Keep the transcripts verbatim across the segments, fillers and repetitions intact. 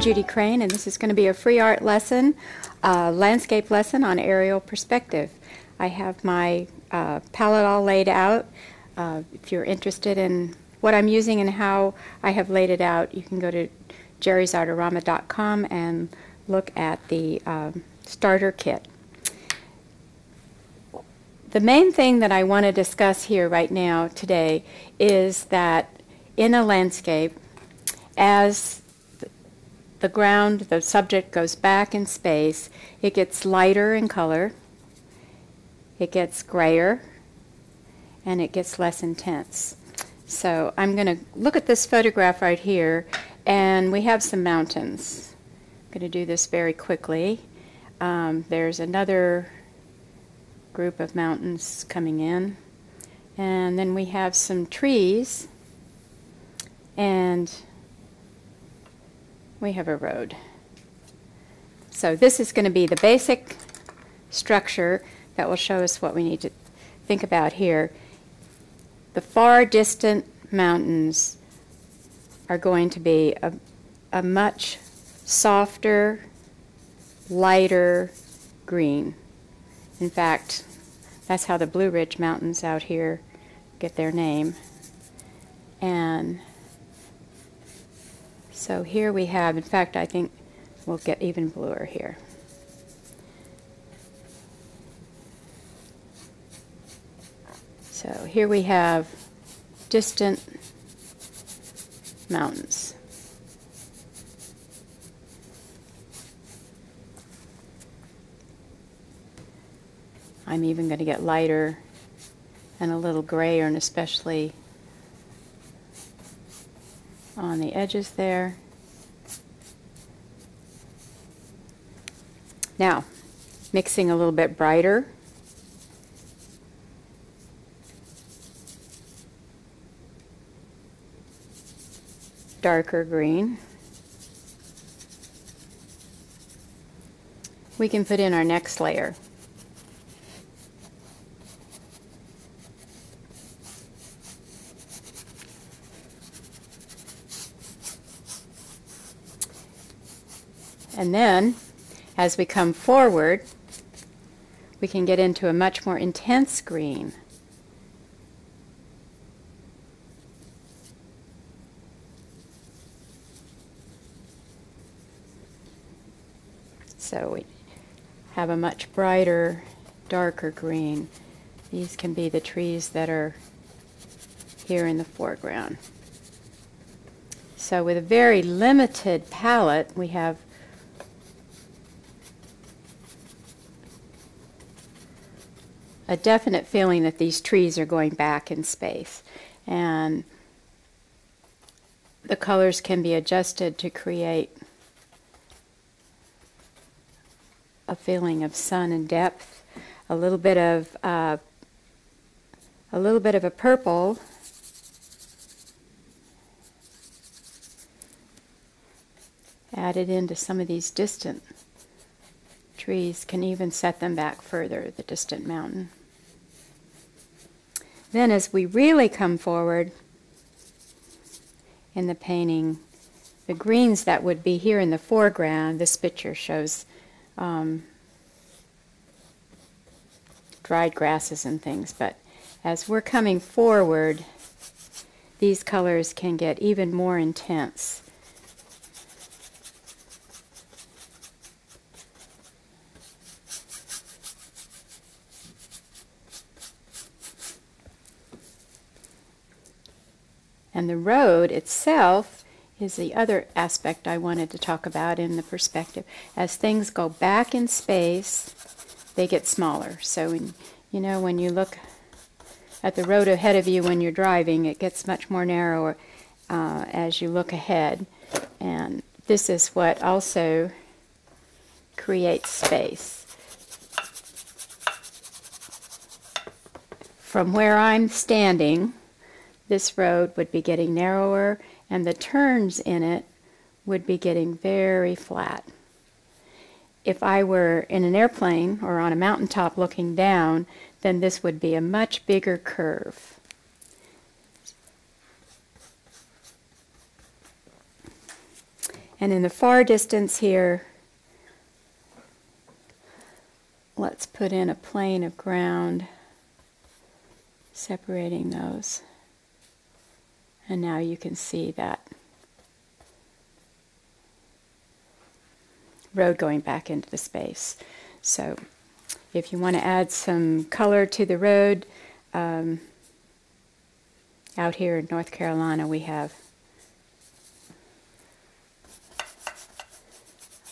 I'm Judy Crane, and this is going to be a free art lesson, uh, landscape lesson on aerial perspective. I have my uh, palette all laid out. Uh, if you're interested in what I'm using and how I have laid it out, you can go to jerry's artarama dot com and look at the um, starter kit. The main thing that I want to discuss here right now today is that in a landscape, as the ground, the subject goes back in space, it gets lighter in color, it gets grayer, and it gets less intense. So I'm going to look at this photograph right here, and we have some mountains. I'm going to do this very quickly. Um, there's another group of mountains coming in, and then we have some trees, and we have a road. So this is going to be the basic structure that will show us what we need to think about here. The far distant mountains are going to be a, a much softer, lighter green. In fact, that's how the Blue Ridge Mountains out here get their name. And so here we have, in fact, I think we'll get even bluer here. So here we have distant mountains. I'm even going to get lighter and a little grayer, and especially on the edges there. Now, mixing a little bit brighter. Darker green. We can put in our next layer. And then, as we come forward, we can get into a much more intense green. So we have a much brighter, darker green. These can be the trees that are here in the foreground. So with a very limited palette, we have a definite feeling that these trees are going back in space, and the colors can be adjusted to create a feeling of sun and depth, a little bit of uh, a little bit of a purple, added into some of these distant trees can even set them back further, the distant mountain. Then as we really come forward in the painting, the greens that would be here in the foreground, this picture shows um, dried grasses and things, but as we're coming forward, these colors can get even more intense. And the road itself is the other aspect I wanted to talk about in the perspective. As things go back in space, they get smaller. So, when, you know, when you look at the road ahead of you when you're driving, it gets much more narrower uh, as you look ahead. And this is what also creates space. From where I'm standing, this road would be getting narrower, and the turns in it would be getting very flat. If I were in an airplane or on a mountaintop looking down, then this would be a much bigger curve. And in the far distance here, let's put in a plane of ground separating those. And now you can see that road going back into the space. So if you want to add some color to the road, um, out here in North Carolina we have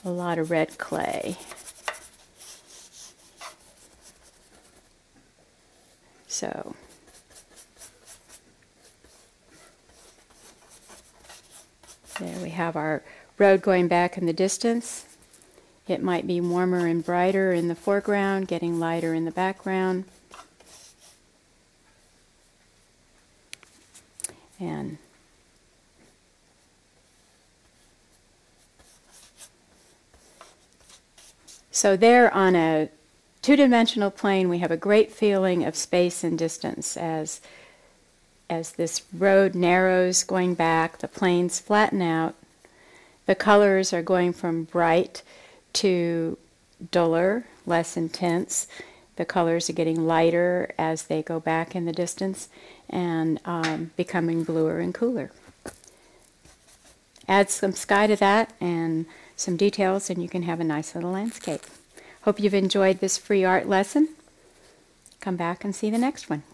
a lot of red clay. So there we have our road going back in the distance. It might be warmer and brighter in the foreground, getting lighter in the background. And so there on a two-dimensional plane, we have a great feeling of space and distance. As, as this road narrows going back, the planes flatten out. The colors are going from bright to duller, less intense. The colors are getting lighter as they go back in the distance and um, becoming bluer and cooler. Add some sky to that and some details and you can have a nice little landscape. Hope you've enjoyed this free art lesson. Come back and see the next one.